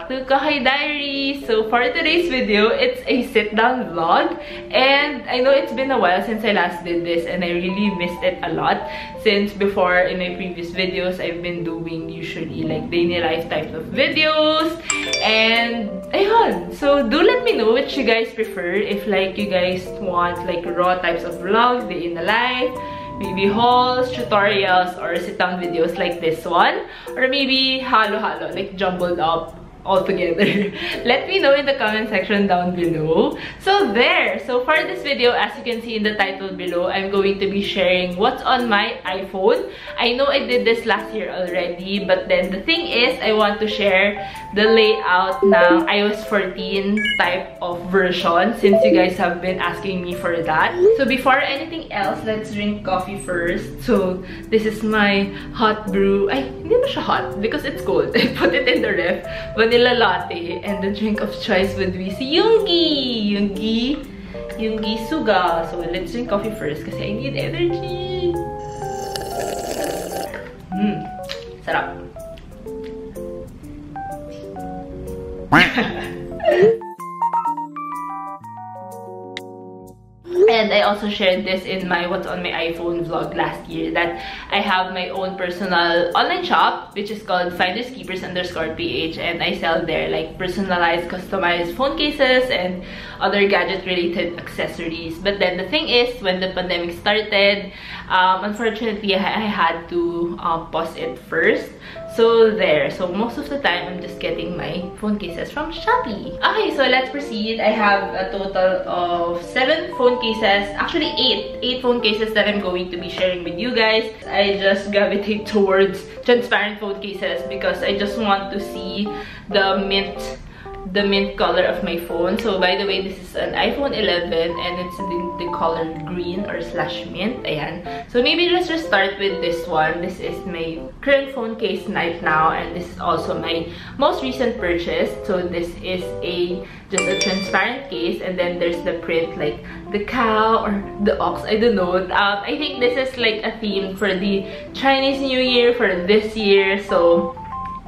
back to Kahay Diary! So for today's video, it's a sit-down vlog, and I know it's been a while since I last did this and I really missed it a lot since before in my previous videos, I've been doing usually like daily life type of videos and ayun. So do let me know which you guys prefer, if like you guys want like raw types of vlogs, day in the life, maybe hauls, tutorials, or sit-down videos like this one. Or maybe halo-halo, like jumbled up all together. Let me know in the comment section down below. So there! So for this video, as you can see in the title below, I'm going to be sharing what's on my iPhone. I know I did this last year already, but then the thing is, I want to share the layout ng iOS 14 type of version since you guys have been asking me for that. So before anything else, let's drink coffee first. So this is my hot brew. Ay, hindi na siya hot because it's cold. I put it in the ref. Vanilla latte and the drink of choice would be si Yoongi Suga. So let's drink coffee first kasi I need energy. Sarap. And I also shared this in my What's on My iPhone vlog last year that I have my own personal online shop which is called Finders Keepers_ph, and I sell there like personalized, customized phone cases and other gadget related accessories. But then the thing is, when the pandemic started, unfortunately I had to pause it first. So there, so most of the time I'm just getting my phone cases from Shopee. Okay, so let's proceed. I have a total of 7 phone cases, actually 8 phone cases that I'm going to be sharing with you guys. I just gravitate towards transparent phone cases because I just want to see the mint color of my phone. So by the way, this is an iPhone 11 and it's in the color green or slash mint. Ayan. So maybe let's just start with this one. This is my current phone case right now, and this is also my most recent purchase. So this is just a transparent case, and then there's the print like the cow or the ox, I don't know. I think this is like a theme for the Chinese New Year for this year. So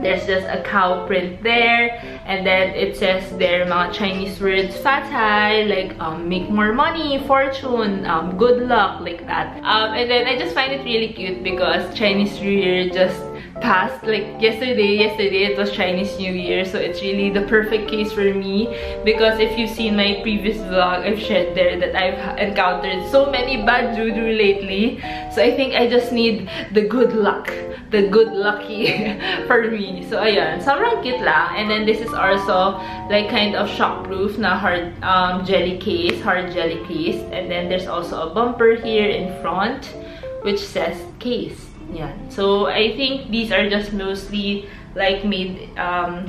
there's just a cow print there, and then it says there mga Chinese words, fatai, like make more money, fortune, good luck, like that. And then I just find it really cute because Chinese New Year just passed like yesterday. It was Chinese New Year, so it's really the perfect case for me because if you've seen my previous vlog, I've shared there that I've encountered so many bad juju lately. So I think I just need the good luck, the good lucky for me. So ayun, sobrang cute lang. And then this is also like kind of shockproof na hard hard jelly case, and then there's also a bumper here in front which says case. Yeah, so I think these are just mostly like made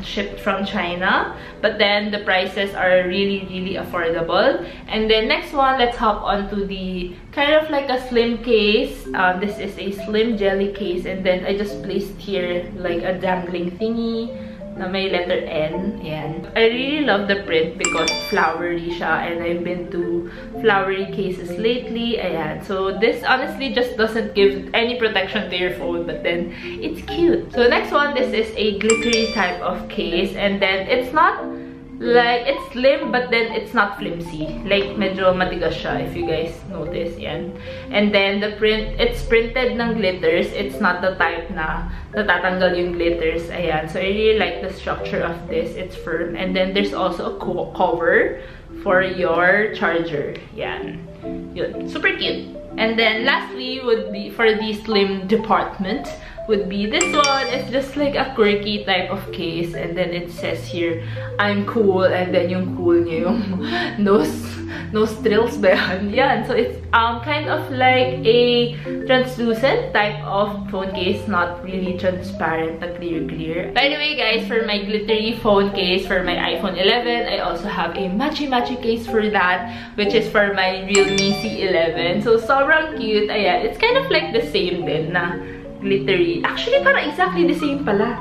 shipped from China, but then the prices are really affordable. And then next one, let's hop on to the kind of like a slim case. This is a slim jelly case, and then I just placed here like a dangling thingy na may letter N. And I really love the print because flowery siya, and I've been to flowery cases lately. Ayan. So this honestly just doesn't give any protection to your phone, but then it's cute. So next one, this is a glittery type of case, and then it's not like, it's slim but then it's not flimsy. Like medyo matigas siya, if you guys notice. Ayan. And then the print, it's printed ng glitters. It's not the type na natatanggal yung glitters. Ayan. So I really like the structure of this. It's firm. And then there's also a cover for your charger. Ayan. Yun. Super cute. And then lastly would be, for the slim department, would be this one. It's just like a quirky type of case, and then it says here, I'm cool, and then yung cool niya yung nose trills behind. Yeah, so it's kind of like a translucent type of phone case, not really transparent, but clear. By the way guys, for my glittery phone case for my iPhone 11, I also have a matchy case for that, which is for my Realme C11. So sobrang cute. Ayan, it's kind of like the same din na glittery. Actually, parang exactly the same pala.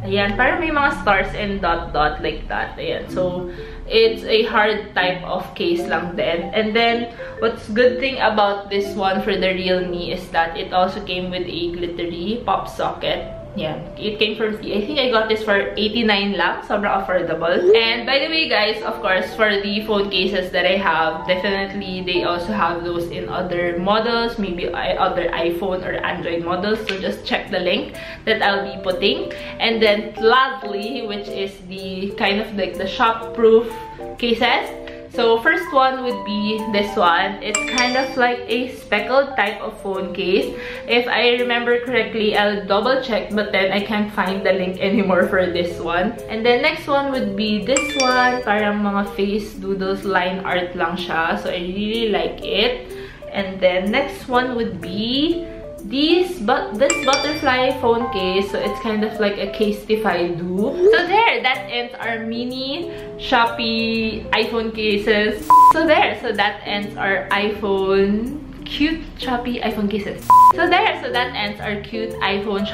Ayan, parang may mga stars and dot like that. Ayan, so it's a hard type of case lang din. And then, what's good thing about this one for the Realme is that it also came with a glittery pop socket Yeah, it came from Sea. I think I got this for 89 lang. Sobra affordable. And by the way, guys, of course, for the phone cases that I have, definitely they also have those in other models, maybe other iPhone or Android models. So just check the link that I'll be putting. And then lastly, which is the kind of like the shop-proof cases. So first one would be this one. It's kind of like a speckled type of phone case. If I remember correctly, I'll double check, but then I can't find the link anymore for this one. And then next one would be this one. Parang mga face doodles, line art lang siya. So I really like it. And then next one would be this butterfly phone case. So it's kind of like a Castify do. So there, that ends our mini Shopee iPhone cases. So that ends our cute iPhone Shopee cases. So that ends our cute iPhone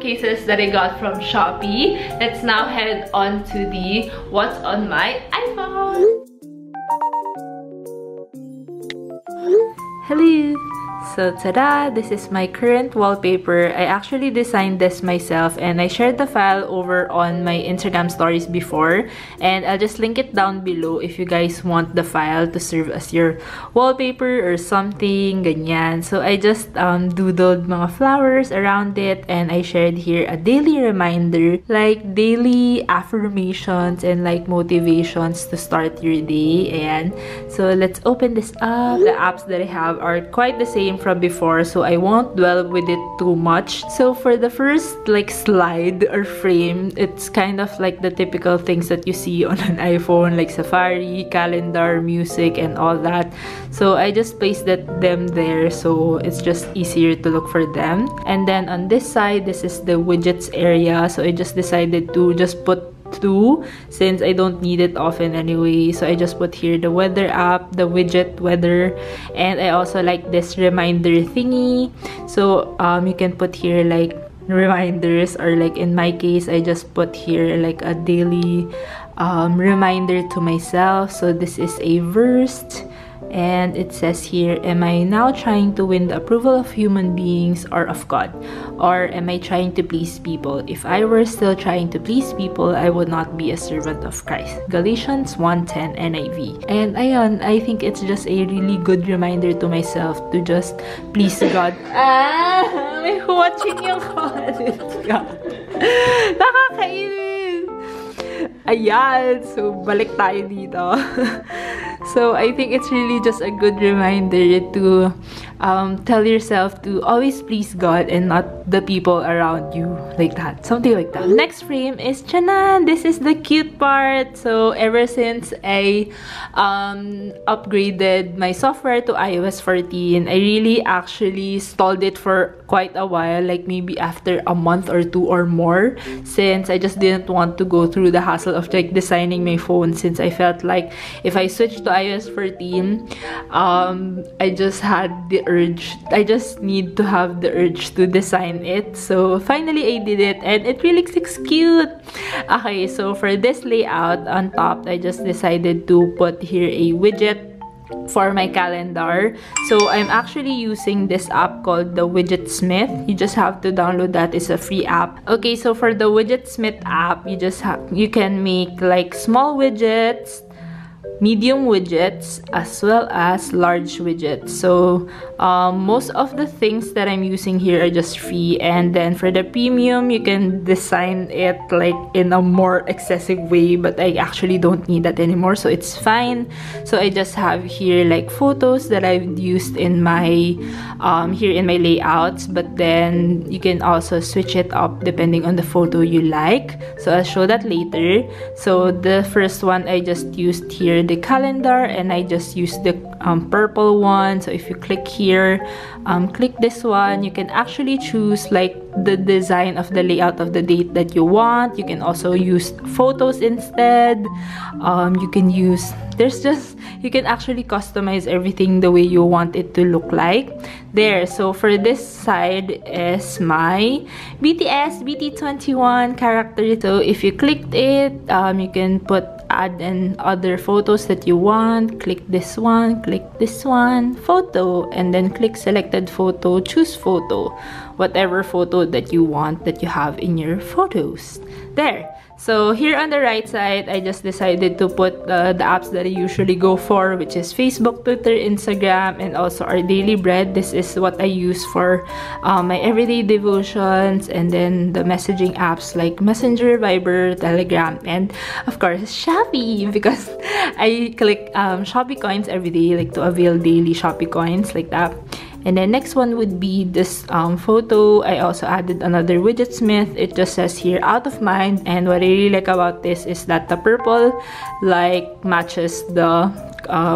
cases that I got from Shopee. Let's now head on to the what's on my iPhone. Hello! So ta-da! This is my current wallpaper. I actually designed this myself and I shared the file over on my Instagram stories before, and I'll just link it down below if you guys want the file to serve as your wallpaper or something, ganyan. So I just doodled mga flowers around it, and I shared here a daily reminder, like daily affirmations and like motivations to start your day. And so let's open this up. The apps that I have are quite the same from before, so I won't dwell with it too much. So for the first like slide or frame, it's kind of like the typical things that you see on an iPhone, like Safari, calendar, music, and all that. So I just pasted them there, so it's just easier to look for them. And then on this side, this is the widgets area, so I just decided to just put two, since I don't need it often anyway. So I just put here the weather app, the widget weather, and I also like this reminder thingy. So you can put here like reminders, or like in my case, I just put here like a daily reminder to myself. So this is a verse, and it says here, am I now trying to win the approval of human beings or of God? Or am I trying to please people? If I were still trying to please people, I would not be a servant of Christ. Galatians 1:10 NIV. And ayun, I think it's just a really good reminder to myself to just please God. May watching yung comment. Nakakainis! Ayan! So, balik tayo dito. So I think it's really just a good reminder to tell yourself to always please God and not the people around you, like that, something like that. Next frame is chanan. This is the cute part. So ever since I upgraded my software to iOS 14, I really actually stalled it for quite a while, like maybe after a month or two or more, since I just didn't want to go through the hassle of like designing my phone, since I felt like if I switched to iOS 14, I just need to have the urge to design it. So finally I did it, and it really looks cute. Okay, so for this layout on top, I just decided to put here a widget for my calendar. So I'm actually using this app called the Widgetsmith. You just have to download that. It's a free app. Okay, so for the Widgetsmith app, you can make like small widgets, medium widgets, as well as large widgets. So most of the things that I'm using here are just free, and then for the premium, you can design it like in a more excessive way, but I actually don't need that anymore, so it's fine. So I just have here like photos that I've used in my here in my layouts, but then you can also switch it up depending on the photo you like, so I'll show that later. So the first one, I just used here the calendar, and I just use the purple one. So if you click here, click this one, you can actually choose like the design of the layout of the date that you want. You can also use photos instead. You can actually customize everything the way you want it to look like there. So for this side is my BTS BT21 character. So if you clicked it, you can put add in other photos that you want. Click this one, photo, and then click selected photo, choose photo, whatever photo that you want that you have in your photos. There. So here on the right side, I just decided to put the apps that I usually go for, which is Facebook, Twitter, Instagram, and also Our Daily Bread. This is what I use for my everyday devotions, and then the messaging apps like Messenger, Viber, Telegram, and of course Shopee, because I click Shopee coins every day, like to avail daily Shopee coins like that. And then next one would be this photo. I also added another Widgetsmith. It just says here, out of mind. And what I really like about this is that the purple like matches the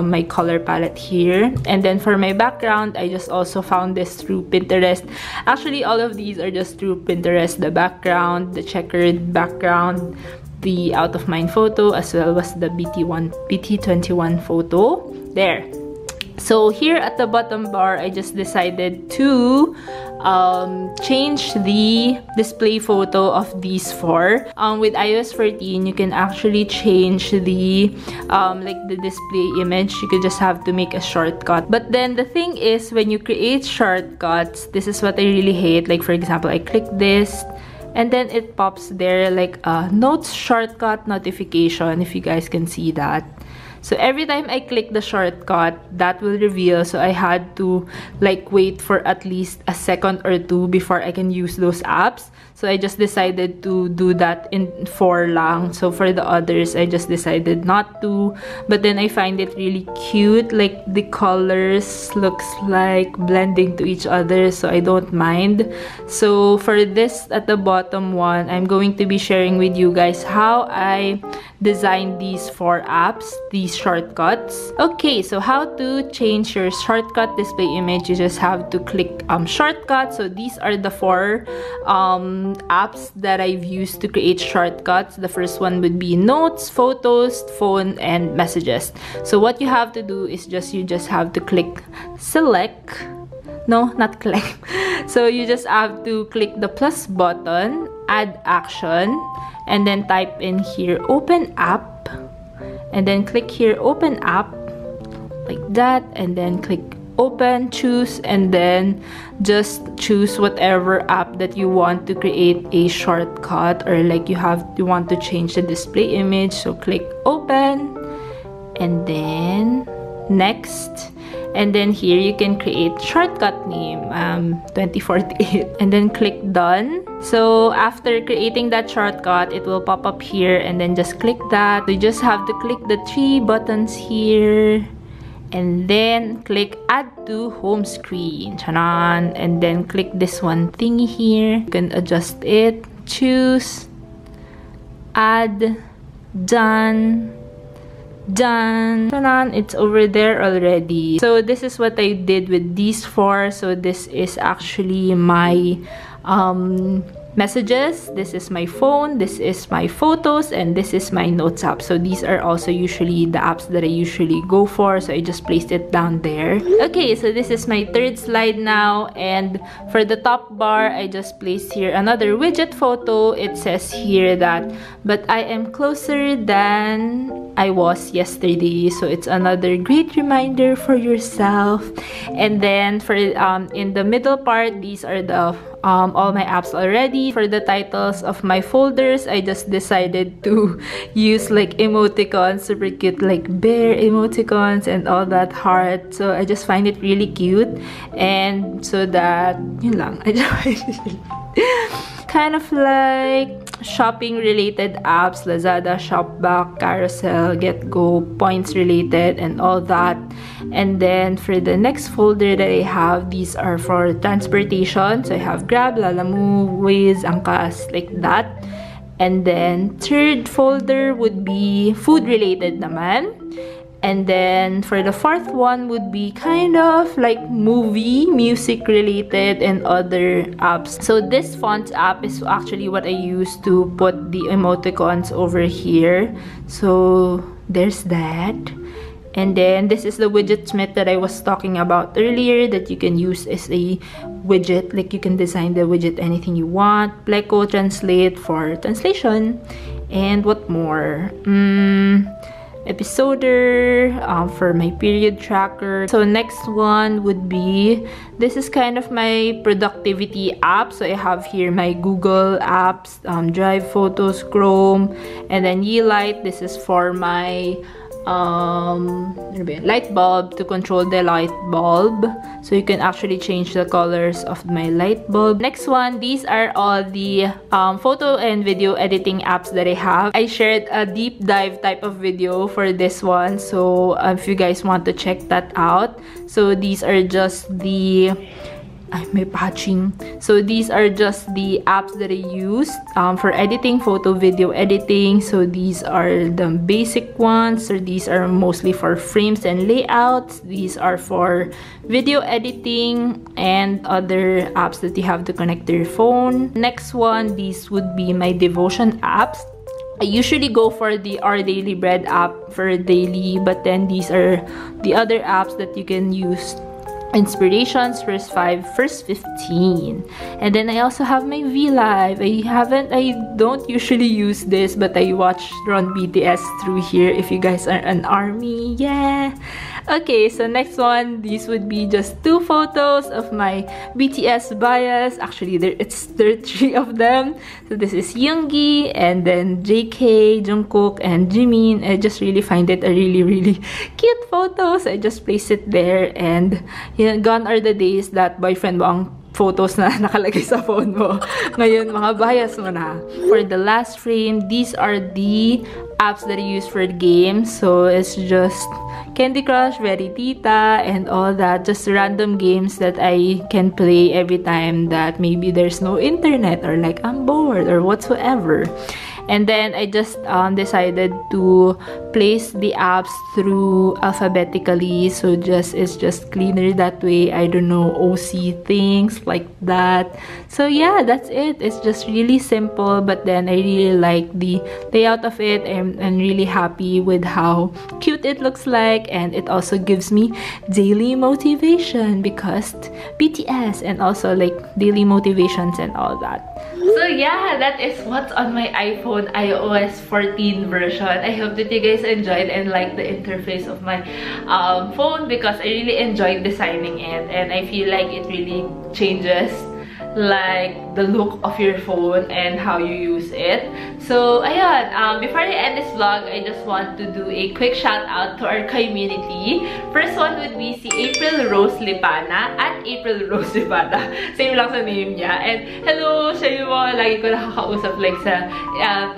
my color palette here. And then for my background, I just also found this through Pinterest. Actually, all of these are just through Pinterest. The background, the checkered background, the out of mind photo, as well as the BT21 photo. There. So here at the bottom bar, I just decided to change the display photo of these four. With iOS 14, you can actually change the like the display image. You could just have to make a shortcut. But then the thing is, when you create shortcuts, this is what I really hate. Like for example, I click this, and then it pops there like a notes shortcut notification. If you guys can see that. So every time I click the shortcut, that will reveal. So I had to like wait for at least a second or two before I can use those apps. So I just decided to do that in four lang. So for the others, I just decided not to. But then I find it really cute. Like the colors looks like blending to each other. So I don't mind. So for this at the bottom one, I'm going to be sharing with you guys how I designed these four apps, these shortcuts. Okay, so how to change your shortcut display image? You just have to click shortcut. So these are the four apps that I've used to create shortcuts. The first one would be notes, photos, phone, and messages. So what you have to do is just you just have to click select. No, not click. So you just have to click the plus button, add action, and then type in here open app, and then click here open app like that, and then click open, choose, and then just choose whatever app that you want to create a shortcut, or like you want to change the display image. So click open and then next, and then here you can create shortcut name 2048, and then click done. So after creating that shortcut, it will pop up here, and then just click that. You just have to click the three buttons here, and then click add to home screen. Chanan! And then click this one thingy here. You can adjust it. Choose. Add. Done. Done. Chanan! It's over there already. So this is what I did with these four. So this is actually my messages, this is my phone, this is my photos, and this is my notes app. So these are also usually the apps that I usually go for, so I just placed it down there. Okay, so this is my third slide now, and for the top bar, I just placed here another widget photo. It says here that, but I am closer than I was yesterday. So it's another great reminder for yourself. And then for in the middle part, these are the all my apps already. For the titles of my folders, I just decided to use like emoticons, super cute, like bear emoticons and all that heart. So I just find it really cute, and so that yun lang. I just kind of like shopping related apps, Lazada, Shopback, Carousel, GetGo, points related, and all that. And then for the next folder that I have, these are for transportation. So I have Grab, Lalamove, Waze, Angkas, like that. And then third folder would be food related naman. And then for the fourth one would be kind of like movie, music related, and other apps. So this fonts app is actually what I use to put the emoticons over here. So there's that. And then this is the Widgetsmith that I was talking about earlier, that you can use as a widget. Like you can design the widget anything you want. Pleco translate for translation. And what more? episoder, for my period tracker. So next one would be, this is kind of my productivity app. So I have here my Google apps, Drive, Photos, Chrome, and then Yeelight. This is for my light bulb, to control the light bulb, so you can actually change the colors of my light bulb. Next one, these are all the photo and video editing apps that I have. I shared a deep dive type of video for this one, so if you guys want to check that out. So these are just the these are just the apps that I used for editing, photo, video editing. So these are the basic ones. So these are mostly for frames and layouts. These are for video editing and other apps that you have to connect to your phone. Next one, these would be my devotion apps. I usually go for the Our Daily Bread app for daily, but then these are the other apps that you can use. Inspirations, First 5, First 15, and then I also have my V Live. I don't usually use this, but I watched Run BTS through here. If you guys are an army, yeah. Okay, so next one, these would be just 2 photos of my BTS bias. Actually, there are 3 of them. So this is Yoongi, and then JK, Jungkook, and Jimin. I just really find it a really cute photo, so I just placed it there. And you know, gone are the days that boyfriend mo ang photos na nakalagay sa phone mo. Ngayon, mga bias mo na. For the last frame, these are the apps that I use for games. So it's just Candy Crush, Veritita, and all that. Just random games that I can play every time that maybe there's no internet, or like I'm bored or whatsoever. And then I just decided to place the apps through alphabetically. So it's just cleaner that way. I don't know, OC things like that. So yeah, that's it. It's just really simple, but then I really like the layout of it. I'm really happy with how cute it looks like, and it also gives me daily motivation because BTS, and also like daily motivations and all that. So yeah, that is what's on my iPhone iOS 14 version. I hope that you guys enjoyed and liked the interface of my phone, because I really enjoyed designing it, and I feel like it really changes like the look of your phone and how you use it. So ayun, before I end this vlog, I just want to do a quick shout out to our community. First one would be si April Rose Lipana, at April Rose Lipana, same lang sa name niya. And hello, siya yung mga lagi ko nakakausap like sa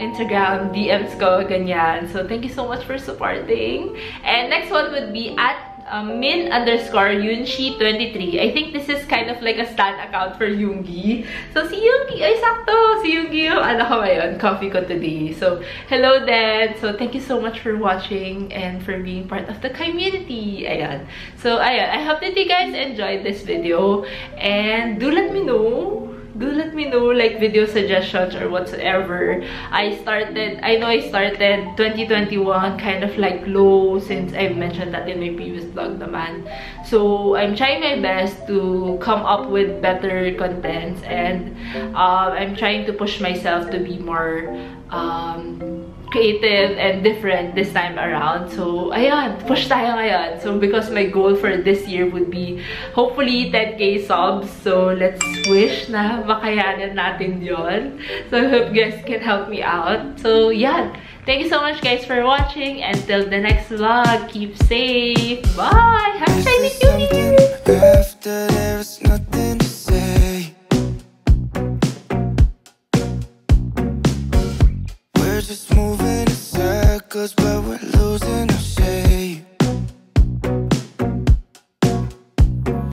Instagram DMs ko, ganyan. So thank you so much for supporting. And next one would be at min_yunshi23. I think this is kind of like a stan account for Yoongi. So si Yoongi, ay sakto, si Yoongi yung ano ko ngayon, coffee ko today. So hello then. So thank you so much for watching and for being part of the community. Ayan. So ayan, I hope that you guys enjoyed this video, and do let me know. Do let me know like video suggestions or whatsoever. I know I started 2021 kind of like low, since I've mentioned that in my previous vlog naman. So I'm trying my best to come up with better contents, and I'm trying to push myself to be more creative and different this time around. So ayun, push tayo ngayon. So because my goal for this year would be hopefully 10K subs. So let's wish na makayanan natin yon. So I hope you guys can help me out. So yeah, thank you so much guys for watching. Until the next vlog, keep safe. Bye! Happy Chinese New Year! After there is nothing to say, we're just moving in circles, but we're